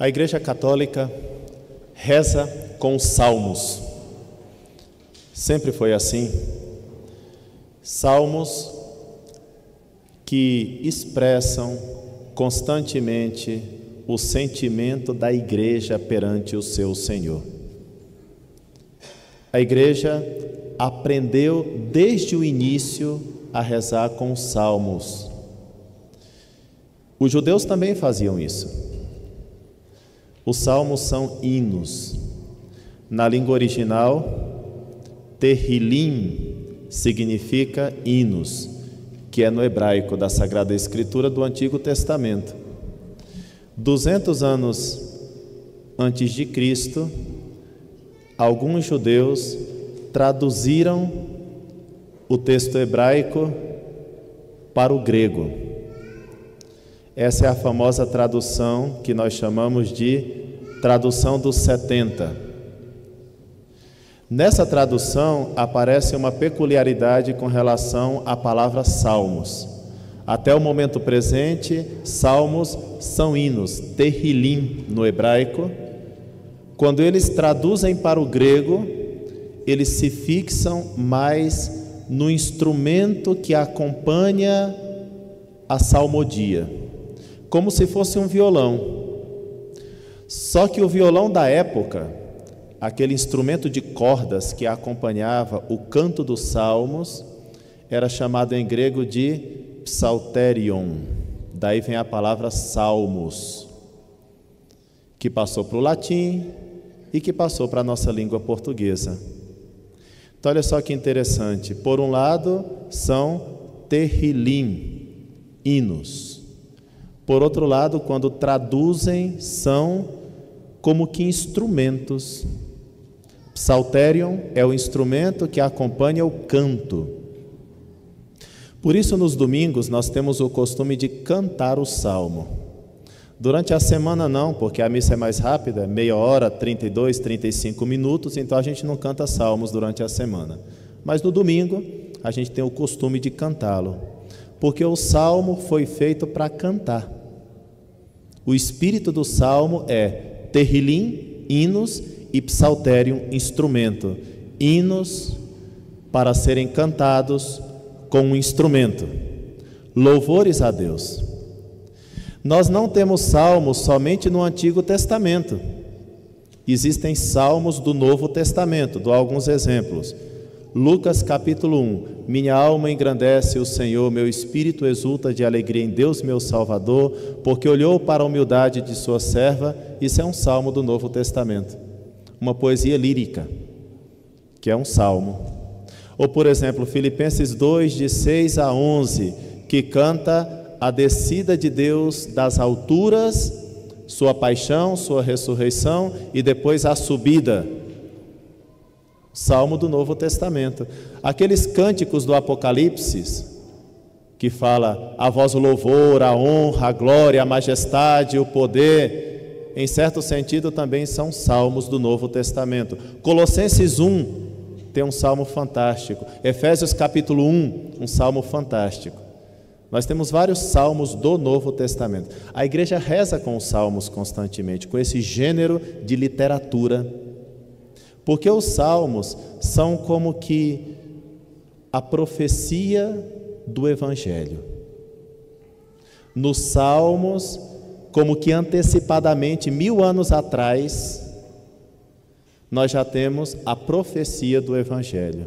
A Igreja Católica reza com salmos. Sempre foi assim. Salmos que expressam constantemente o sentimento da Igreja perante o seu Senhor. A Igreja aprendeu desde o início a rezar com salmos. Os judeus também faziam isso. Os salmos são hinos. Na língua original, Tehilim significa hinos, que é no hebraico da Sagrada Escritura do Antigo Testamento. 200 anos antes de Cristo, alguns judeus traduziram o texto hebraico para o grego. Essa é a famosa tradução que nós chamamos de tradução dos 70. Nessa tradução aparece uma peculiaridade com relação à palavra salmos. Até o momento presente, salmos são hinos, Tehilim no hebraico. Quando eles traduzem para o grego, eles se fixam mais no instrumento que acompanha a salmodia, como se fosse um violão. Só que o violão da época, aquele instrumento de cordas que acompanhava o canto dos salmos, era chamado em grego de Psalterion. Daí vem a palavra salmos, que passou para o latim e que passou para a nossa língua portuguesa. Então, olha só que interessante. Por um lado, são Tehilim, hinos. Por outro lado, quando traduzem, são como que instrumentos. Psalterion é o instrumento que acompanha o canto. Por isso, nos domingos, nós temos o costume de cantar o salmo. Durante a semana não, porque a missa é mais rápida, meia hora, 32, 35 minutos, então a gente não canta salmos durante a semana. Mas no domingo, a gente tem o costume de cantá-lo, porque o salmo foi feito para cantar. O espírito do salmo é Tehilim, hinos, e Psalterium, instrumento. Hinos para serem cantados com um instrumento. Louvores a Deus. Nós não temos salmos somente no Antigo Testamento. Existem salmos do Novo Testamento. Dou alguns exemplos. Lucas capítulo 1. Minha alma engrandece o Senhor, meu espírito exulta de alegria em Deus meu Salvador, porque olhou para a humildade de sua serva. Isso é um salmo do Novo Testamento, uma poesia lírica, que é um salmo. Ou, por exemplo, Filipenses 2, de 6 a 11, que canta a descida de Deus das alturas, sua paixão, sua ressurreição e depois a subida. Salmo do Novo Testamento. Aqueles cânticos do Apocalipse, que fala a voz do louvor, a honra, a glória, a majestade, o poder, em certo sentido também são salmos do Novo Testamento. Colossenses 1 tem um salmo fantástico. Efésios capítulo 1, um salmo fantástico. Nós temos vários salmos do Novo Testamento. A Igreja reza com os salmos constantemente, com esse gênero de literatura, porque os salmos são como que a profecia do Evangelho. Nos salmos, como que antecipadamente, 1000 anos atrás, nós já temos a profecia do Evangelho.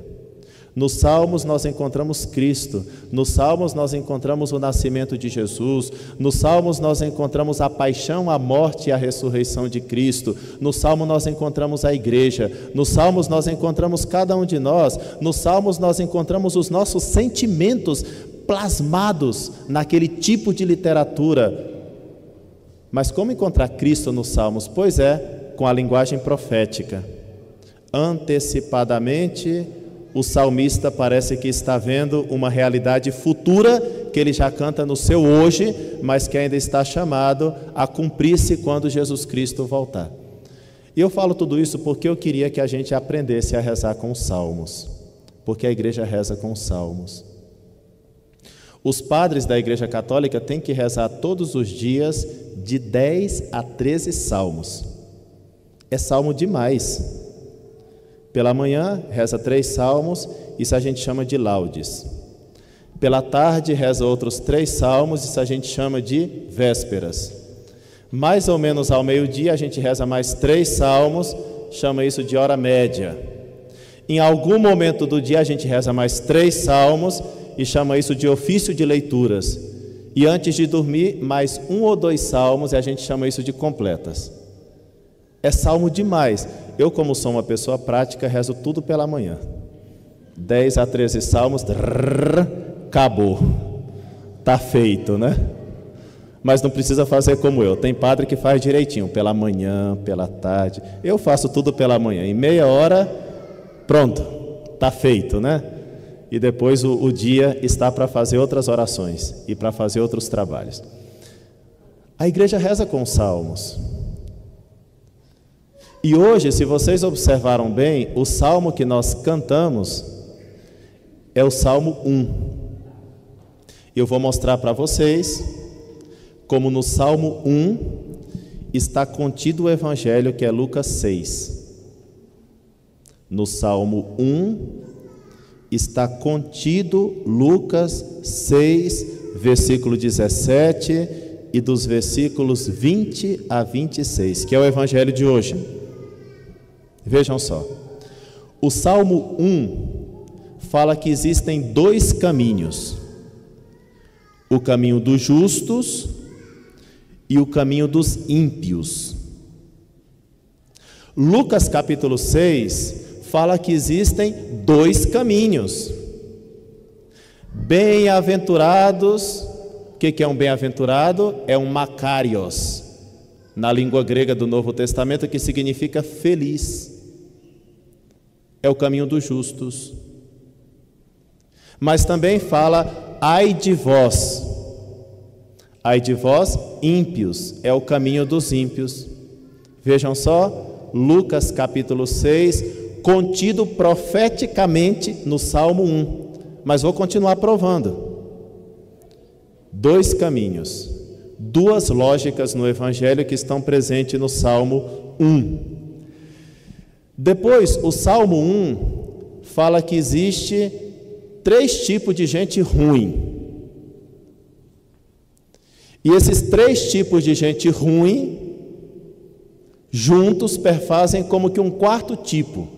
Nos salmos nós encontramos Cristo, nos salmos nós encontramos o nascimento de Jesus, nos salmos nós encontramos a paixão, a morte e a ressurreição de Cristo, nos salmos nós encontramos a igreja, nos salmos nós encontramos cada um de nós, nos salmos nós encontramos os nossos sentimentos plasmados naquele tipo de literatura. Mas como encontrar Cristo nos salmos? Pois é, com a linguagem profética. Antecipadamente, o salmista parece que está vendo uma realidade futura que ele já canta no seu hoje, mas que ainda está chamado a cumprir-se quando Jesus Cristo voltar. E eu falo tudo isso porque eu queria que a gente aprendesse a rezar com os salmos, porque a igreja reza com os salmos. Os padres da Igreja Católica têm que rezar todos os dias de 10 a 13 salmos. É salmo demais. Pela manhã, reza 3 salmos, isso a gente chama de laudes. Pela tarde, reza outros 3 salmos, isso a gente chama de vésperas. Mais ou menos ao meio-dia, a gente reza mais 3 salmos, chama isso de hora média. Em algum momento do dia, a gente reza mais 3 salmos, e chama isso de ofício de leituras. E antes de dormir, mais 1 ou 2 salmos, e a gente chama isso de completas. É salmo demais. Eu, como sou uma pessoa prática, rezo tudo pela manhã. 10 a 13 salmos, acabou. Está feito, né? Mas não precisa fazer como eu. Tem padre que faz direitinho, pela manhã, pela tarde. Eu faço tudo pela manhã. Em meia hora, pronto, está feito, né? E depois o dia está para fazer outras orações e para fazer outros trabalhos. A igreja reza com salmos. E hoje, se vocês observaram bem, o salmo que nós cantamos é o Salmo 1. Eu vou mostrar para vocês como no Salmo 1 está contido o Evangelho, que é Lucas 6. No Salmo 1... está contido Lucas 6, versículo 17 e dos versículos 20 a 26, que é o evangelho de hoje. Vejam só. O Salmo 1 fala que existem 2 caminhos. O caminho dos justos e o caminho dos ímpios. Lucas capítulo 6 fala que existem 2 caminhos. Bem-aventurados, o que é um bem-aventurado? É um Makarios, na língua grega do Novo Testamento, que significa feliz. É o caminho dos justos. Mas também fala, ai de vós, ímpios, é o caminho dos ímpios. Vejam só, Lucas capítulo 6, contido profeticamente no Salmo 1, mas vou continuar provando. 2 caminhos, 2 lógicas no Evangelho que estão presentes no Salmo 1. Depois, o Salmo 1 fala que existe 3 tipos de gente ruim. E esses 3 tipos de gente ruim, juntos perfazem como que um 4º tipo.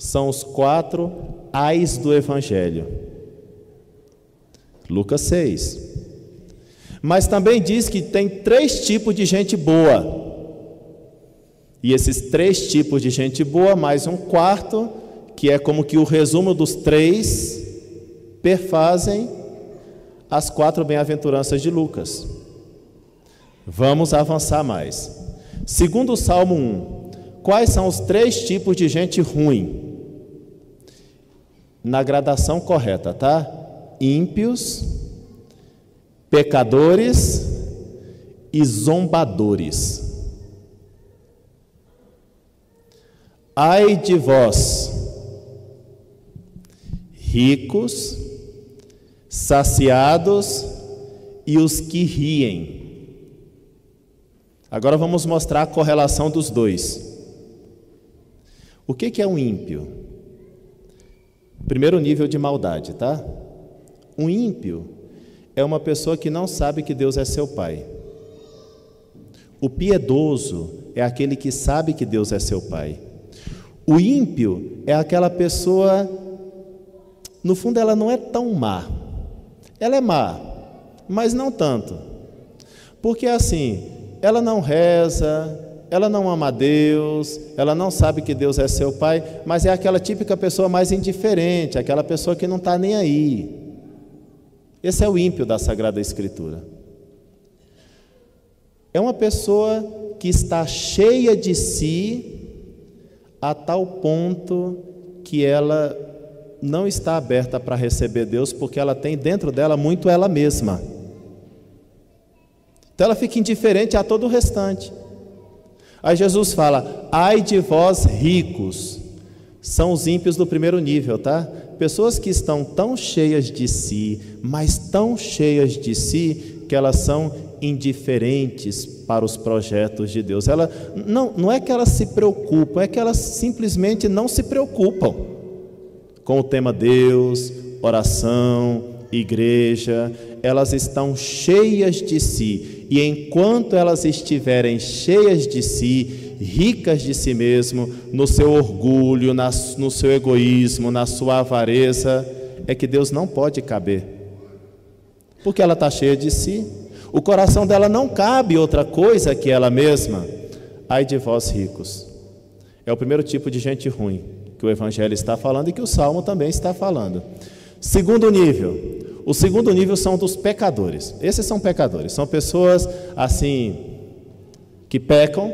São os 4 ais do Evangelho. Lucas 6. Mas também diz que tem 3 tipos de gente boa. E esses 3 tipos de gente boa, mais um 4º, que é como que o resumo dos 3, perfazem as 4 bem-aventuranças de Lucas. Vamos avançar mais. Segundo o Salmo 1, quais são os 3 tipos de gente ruim? Na gradação correta, tá? Ímpios, pecadores e zombadores. Ai de vós, ricos, saciados e os que riem. Agora vamos mostrar a correlação dos 2. O que é um ímpio? Primeiro nível de maldade, tá? Um ímpio é uma pessoa que não sabe que Deus é seu Pai. O piedoso é aquele que sabe que Deus é seu Pai. O ímpio é aquela pessoa, no fundo ela não é tão má. Ela é má, mas não tanto. Porque assim, ela não reza, ela não ama a Deus, ela não sabe que Deus é seu Pai, mas é aquela típica pessoa mais indiferente, aquela pessoa que não está nem aí. Esse é o ímpio da Sagrada Escritura. É uma pessoa que está cheia de si a tal ponto que ela não está aberta para receber Deus, porque ela tem dentro dela muito ela mesma. Então ela fica indiferente a todo o restante. Aí Jesus fala, ai de vós ricos, são os ímpios do primeiro nível, tá? Pessoas que estão tão cheias de si, mas tão cheias de si, que elas são indiferentes para os projetos de Deus. Ela, não é que elas se preocupam, é que elas simplesmente não se preocupam com o tema Deus, oração, igreja. Elas estão cheias de si, e enquanto elas estiverem cheias de si, ricas de si mesmo, no seu orgulho, no seu egoísmo, na sua avareza, é que Deus não pode caber, porque ela está cheia de si. O coração dela não cabe outra coisa que ela mesma. Ai de vós, ricos. É o primeiro tipo de gente ruim que o Evangelho está falando e que o Salmo também está falando. Segundo nível. O segundo nível são dos pecadores. Esses são pecadores. São pessoas assim que pecam,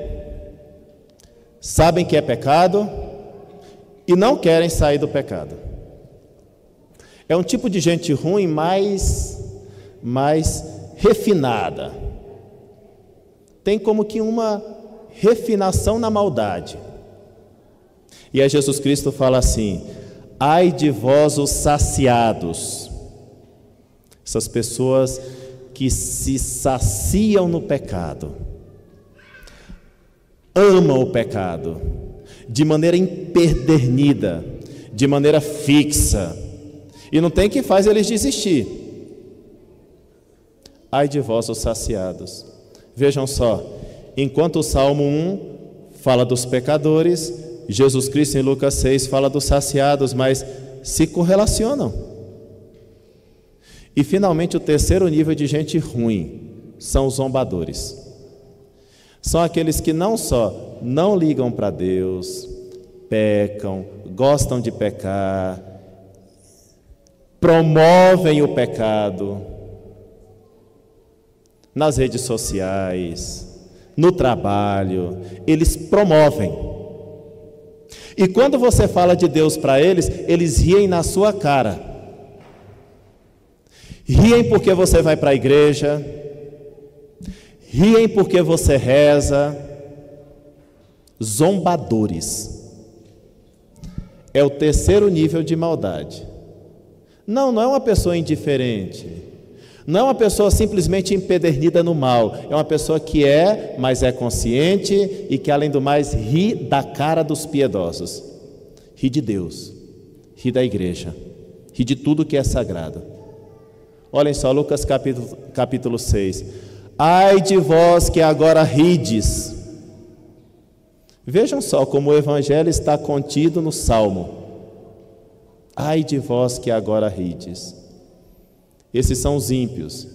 sabem que é pecado e não querem sair do pecado. É um tipo de gente ruim mais refinada. Tem como que uma refinação na maldade. E aí Jesus Cristo fala assim: ai de vós os saciados. Essas pessoas que se saciam no pecado, amam o pecado de maneira impedernida, de maneira fixa, e não tem que faz eles desistir. Ai de vós os saciados. Vejam só, enquanto o Salmo 1 fala dos pecadores, Jesus Cristo em Lucas 6 fala dos saciados, mas se correlacionam. E finalmente o terceiro nível de gente ruim são os zombadores. São aqueles que não só não ligam para Deus, pecam, gostam de pecar, promovem o pecado nas redes sociais, no trabalho, eles promovem. E quando você fala de Deus para eles, eles riem na sua cara. Riem porque você vai para a igreja, riem porque você reza. Zombadores. É o terceiro nível de maldade. Não é uma pessoa indiferente, não é uma pessoa simplesmente empedernida no mal, é uma pessoa que mas é consciente e que, além do mais, ri da cara dos piedosos, ri de Deus, ri da igreja, ri de tudo que é sagrado. Olhem só, Lucas capítulo 6. Ai de vós que agora rides. Vejam só como o Evangelho está contido no Salmo. Ai de vós que agora rides. Esses são os ímpios.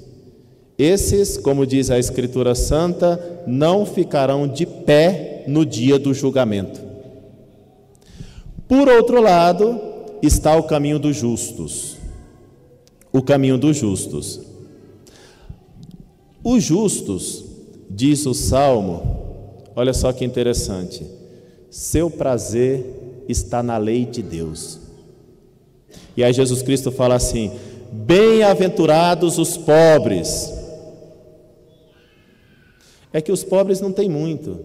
Esses, como diz a Escritura Santa, não ficarão de pé no dia do julgamento. Por outro lado, está o caminho dos justos. O caminho dos justos. Os justos, diz o Salmo, olha só que interessante, seu prazer está na lei de Deus. E aí Jesus Cristo fala assim: bem-aventurados os pobres. É que os pobres não têm muito,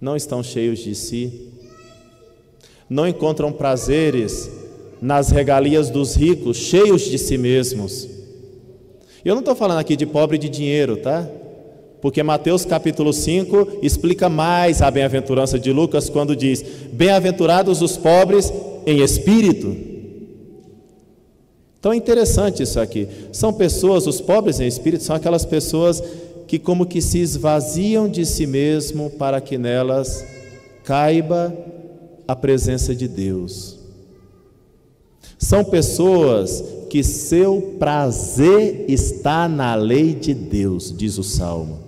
não estão cheios de si, não encontram prazeres nas regalias dos ricos, cheios de si mesmos. Eu não estou falando aqui de pobre de dinheiro, tá? Porque Mateus capítulo 5 explica mais a bem-aventurança de Lucas quando diz: bem-aventurados os pobres em espírito. Então é interessante isso aqui. São pessoas, os pobres em espírito, são aquelas pessoas que como que se esvaziam de si mesmo para que nelas caiba a presença de Deus. São pessoas que seu prazer está na lei de Deus, diz o Salmo.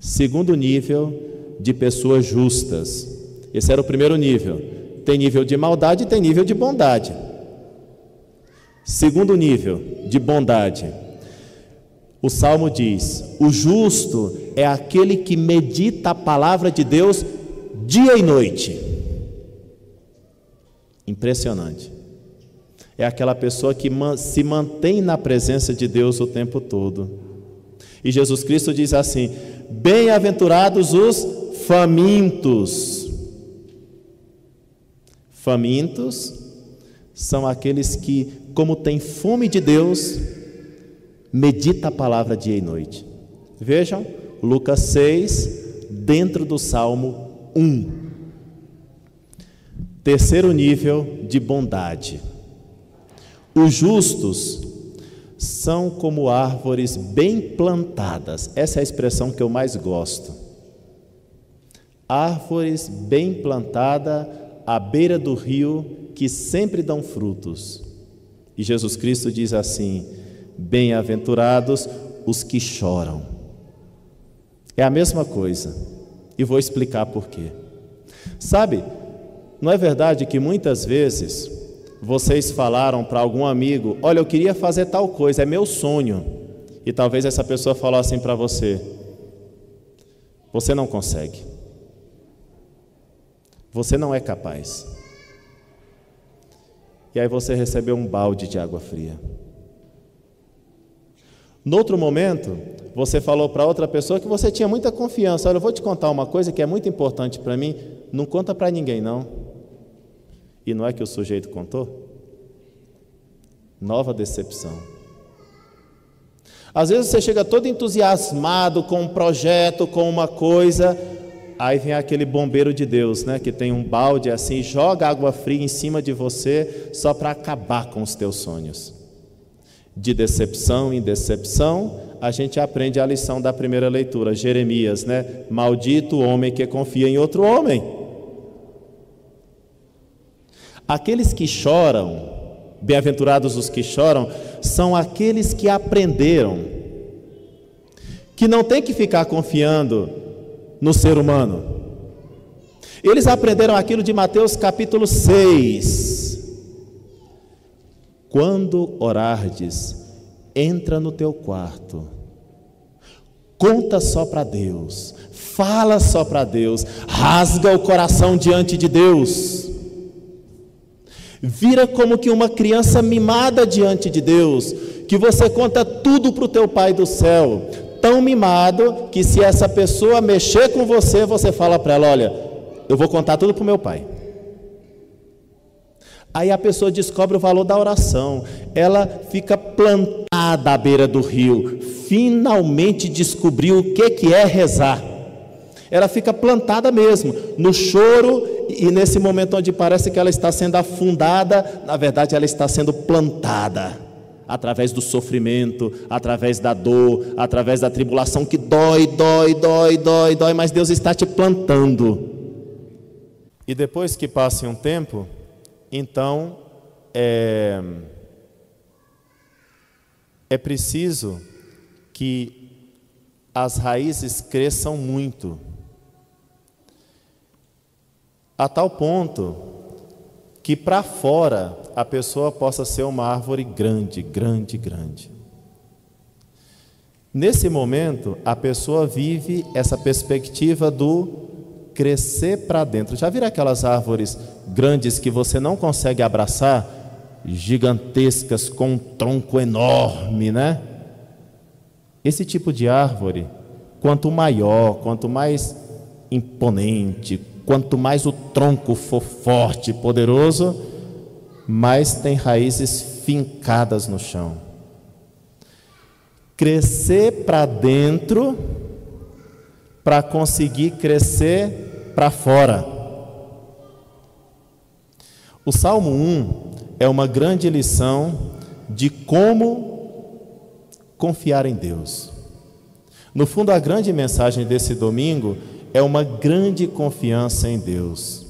Segundo nível de pessoas justas. Esse era o primeiro nível. Tem nível de maldade e tem nível de bondade. Segundo nível de bondade. O Salmo diz: o justo é aquele que medita a palavra de Deus dia e noite. Impressionante. É aquela pessoa que se mantém na presença de Deus o tempo todo. E Jesus Cristo diz assim: bem-aventurados os famintos. Famintos são aqueles que, como têm fome de Deus, medita a palavra dia e noite. Vejam, Lucas 6, dentro do Salmo 1. Terceiro nível de bondade. Os justos são como árvores bem plantadas. Essa é a expressão que eu mais gosto. Árvores bem plantadas à beira do rio, que sempre dão frutos. E Jesus Cristo diz assim: bem-aventurados os que choram. É a mesma coisa, e vou explicar por quê. Sabe, não é verdade que muitas vezes vocês falaram para algum amigo: olha, eu queria fazer tal coisa, é meu sonho. E talvez essa pessoa falou assim para você: você não consegue, você não é capaz. E aí você recebeu um balde de água fria. No outro momento, você falou para outra pessoa que você tinha muita confiança: olha, eu vou te contar uma coisa que é muito importante para mim, não conta para ninguém não. E não é que o sujeito contou? Nova decepção. Às vezes você chega todo entusiasmado com um projeto, com uma coisa, aí vem aquele bombeiro de Deus, né, que tem um balde assim, joga água fria em cima de você só para acabar com os teus sonhos. De decepção em decepção, a gente aprende a lição da primeira leitura, Jeremias, né? Maldito o homem que confia em outro homem. Aqueles que choram, bem-aventurados os que choram, são aqueles que aprenderam que não tem que ficar confiando no ser humano. Eles aprenderam aquilo de Mateus capítulo 6. Quando orardes, entra no teu quarto, conta só para Deus, fala só para Deus, rasga o coração diante de Deus, vira como que uma criança mimada diante de Deus, que você conta tudo para o teu Pai do céu, tão mimado que se essa pessoa mexer com você, você fala para ela: olha, eu vou contar tudo para o meu Pai. Aí a pessoa descobre o valor da oração, ela fica plantada à beira do rio, finalmente descobriu o que é rezar. Ela fica plantada mesmo, no choro, e nesse momento onde parece que ela está sendo afundada, na verdade ela está sendo plantada, através do sofrimento, através da dor, através da tribulação que dói, dói, dói, dói, dói, mas Deus está te plantando. E depois que passe um tempo, então, é preciso que as raízes cresçam muito, a tal ponto que para fora a pessoa possa ser uma árvore grande, grande, grande. Nesse momento, a pessoa vive essa perspectiva do crescer para dentro. Já viram aquelas árvores grandes que você não consegue abraçar? Gigantescas, com um tronco enorme, né? Esse tipo de árvore, quanto maior, quanto mais imponente, quanto mais o tronco for forte e poderoso, mais tem raízes fincadas no chão. Crescer para dentro para conseguir crescer para fora. O Salmo 1 é uma grande lição de como confiar em Deus. No fundo, a grande mensagem desse domingo é uma grande confiança em Deus,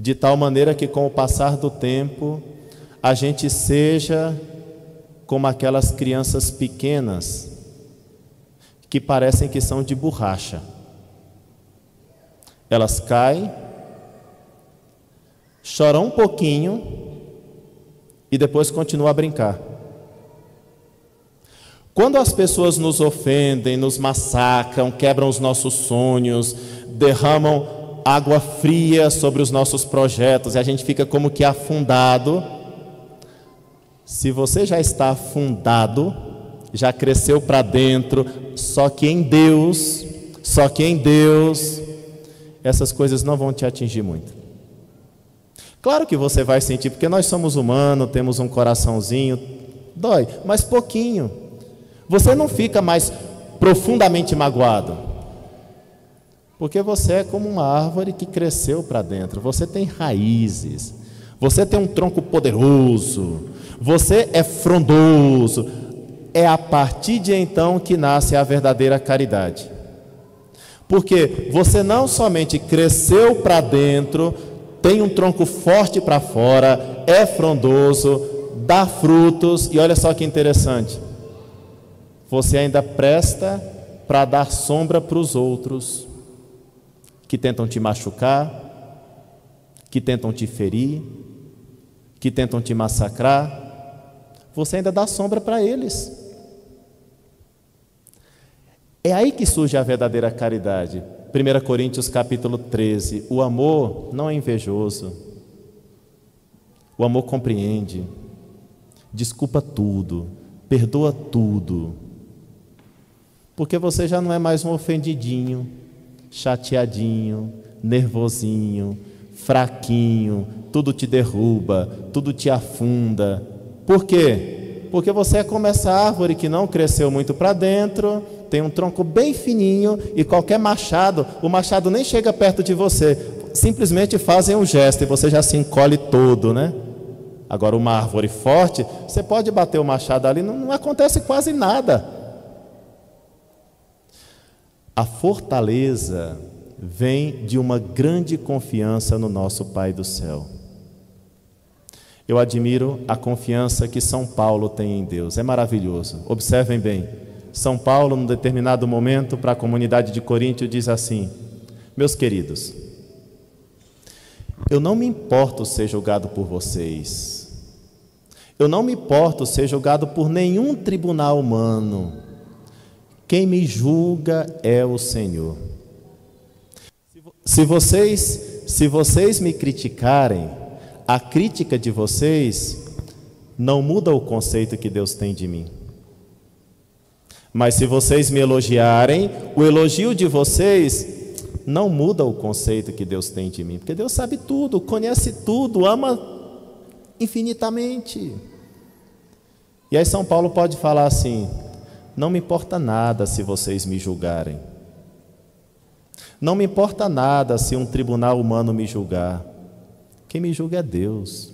de tal maneira que, com o passar do tempo, a gente seja como aquelas crianças pequenas que parecem que são de borracha. Elas caem, choram um pouquinho e depois continuam a brincar. Quando as pessoas nos ofendem, nos massacram, quebram os nossos sonhos, derramam água fria sobre os nossos projetos e a gente fica como que afundado. Se você já está afundado, já cresceu para dentro, só que em Deus essas coisas não vão te atingir muito. Claro que você vai sentir, porque nós somos humanos, temos um coraçãozinho, dói, mas pouquinho. Você não fica mais profundamente magoado, porque você é como uma árvore que cresceu para dentro, você tem raízes, você tem um tronco poderoso, você é frondoso. É a partir de então que nasce a verdadeira caridade, porque você não somente cresceu para dentro, tem um tronco forte para fora, é frondoso, dá frutos, e olha só que interessante, você ainda presta para dar sombra para os outros, que tentam te machucar, que tentam te ferir, que tentam te massacrar, você ainda dá sombra para eles. É aí que surge a verdadeira caridade. 1 Coríntios capítulo 13, o amor não é invejoso, o amor compreende, desculpa tudo, perdoa tudo, porque você já não é mais um ofendidinho, chateadinho, nervosinho, fraquinho, tudo te derruba, tudo te afunda. Por quê? Porque você é como essa árvore que não cresceu muito para dentro, tem um tronco bem fininho e qualquer machado, o machado nem chega perto de você, simplesmente fazem um gesto e você já se encolhe todo, né? Agora uma árvore forte, você pode bater o machado ali, não acontece quase nada. A fortaleza vem de uma grande confiança no nosso Pai do Céu. Eu admiro a confiança que São Paulo tem em Deus, é maravilhoso, observem bem. São Paulo, num determinado momento, para a comunidade de Coríntio, diz assim: meus queridos, eu não me importo ser julgado por vocês, eu não me importo ser julgado por nenhum tribunal humano, quem me julga é o Senhor. Se vocês me criticarem, a crítica de vocês não muda o conceito que Deus tem de mim. Mas se vocês me elogiarem, o elogio de vocês não muda o conceito que Deus tem de mim, porque Deus sabe tudo, conhece tudo, ama infinitamente. E aí São Paulo pode falar assim: não me importa nada se vocês me julgarem, não me importa nada se um tribunal humano me julgar, quem me julga é Deus,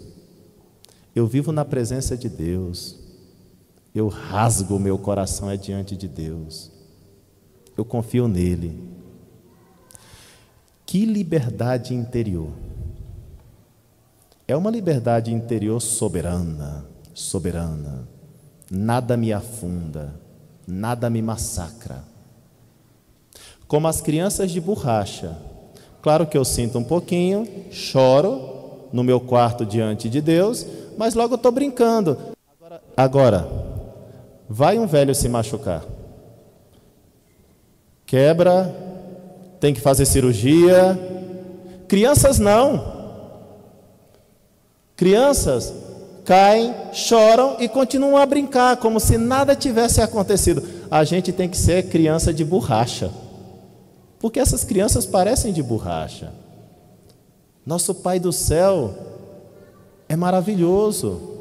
eu vivo na presença de Deus, eu rasgo o meu coração diante de Deus, eu confio nele. Que liberdade interior! É uma liberdade interior soberana, soberana. Nada me afunda, nada me massacra. Como as crianças de borracha, claro que eu sinto um pouquinho, choro no meu quarto diante de Deus, mas logo eu estou brincando. Agora, vai um velho se machucar, quebra, tem que fazer cirurgia. Crianças não, crianças caem, choram e continuam a brincar como se nada tivesse acontecido. A gente tem que ser criança de borracha, porque essas crianças parecem de borracha. Nosso Pai do Céu é maravilhoso.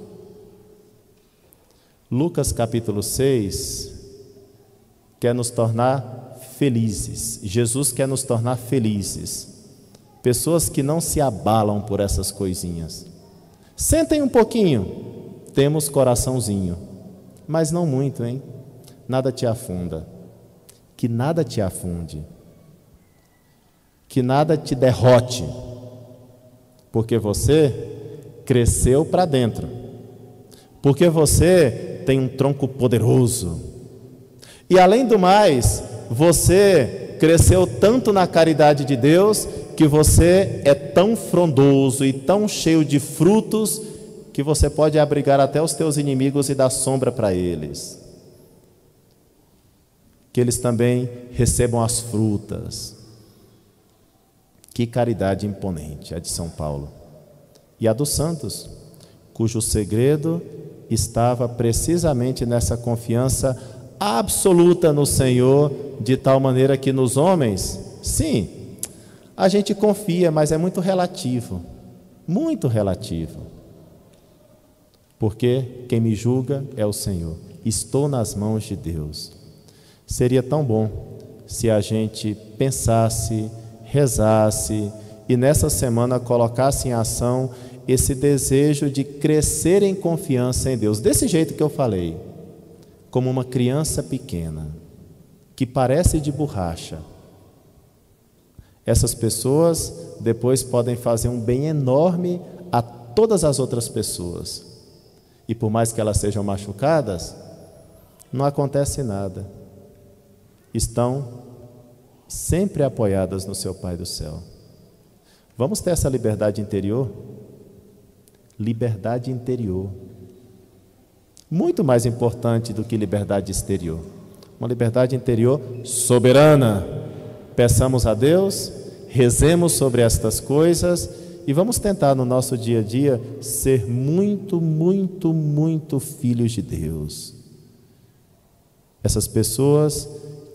Lucas capítulo 6 quer nos tornar felizes. Jesus quer nos tornar felizes, pessoas que não se abalam por essas coisinhas. Sentem um pouquinho, temos coraçãozinho, mas não muito, hein? Nada te afunda, que nada te afunde, que nada te derrote, porque você cresceu para dentro, porque você tem um tronco poderoso, e além do mais, você cresceu tanto na caridade de Deus, que você é tão frondoso e tão cheio de frutos, que você pode abrigar até os teus inimigos e dar sombra para eles, que eles também recebam as frutas. Que caridade imponente a de São Paulo, e a dos santos, cujo segredo estava precisamente nessa confiança absoluta no Senhor, de tal maneira que nos homens, sim, a gente confia, mas é muito relativo. muito relativo, porque quem me julga é o Senhor, estou nas mãos de Deus. Seria tão bom se a gente pensasse, rezasse e nessa semana colocasse em ação esse desejo de crescer em confiança em Deus, desse jeito que eu falei, como uma criança pequena, que parece de borracha. Essas pessoas depois podem fazer um bem enorme a todas as outras pessoas. E por mais que elas sejam machucadas, não acontece nada. Estão sempre apoiadas no seu Pai do Céu. Vamos ter essa liberdade interior? Liberdade interior. Muito mais importante do que liberdade exterior. Uma liberdade interior soberana. Peçamos a Deus, rezemos sobre estas coisas e vamos tentar no nosso dia a dia ser muito, muito, muito filhos de Deus. Essas pessoas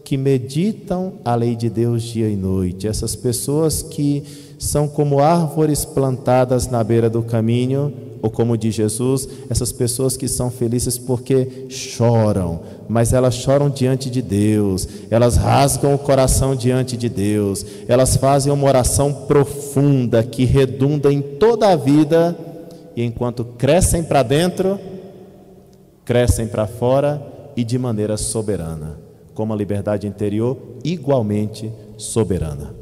que meditam a lei de Deus dia e noite, essas pessoas que são como árvores plantadas na beira do caminho, ou como diz Jesus, essas pessoas que são felizes porque choram, mas elas choram diante de Deus, elas rasgam o coração diante de Deus, elas fazem uma oração profunda que redunda em toda a vida, e enquanto crescem para dentro, crescem para fora e de maneira soberana, com uma liberdade interior igualmente soberana.